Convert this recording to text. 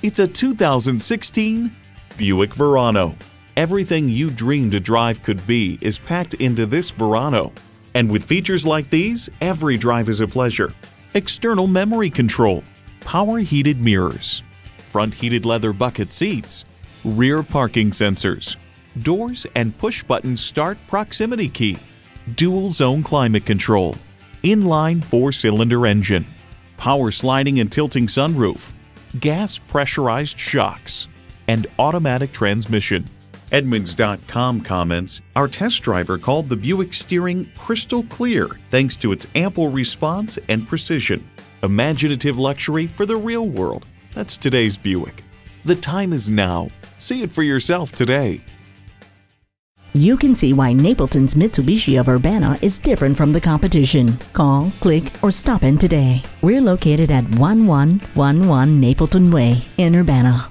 It's a 2016 Buick Verano. Everything you dreamed a drive could be is packed into this Verano. And with features like these, every drive is a pleasure. External memory control, power heated mirrors, front heated leather bucket seats, rear parking sensors, doors and push button start proximity key, dual zone climate control, inline 4-cylinder engine, power sliding and tilting sunroof, gas pressurized shocks, and automatic transmission. Edmunds.com comments, "Our test driver called the Buick steering crystal clear thanks to its ample response and precision. Imaginative luxury for the real world." That's today's Buick. The time is now. See it for yourself today. You can see why Napleton's Mitsubishi of Urbana is different from the competition. Call, click, or stop in today. We're located at 1111 Napleton Way in Urbana.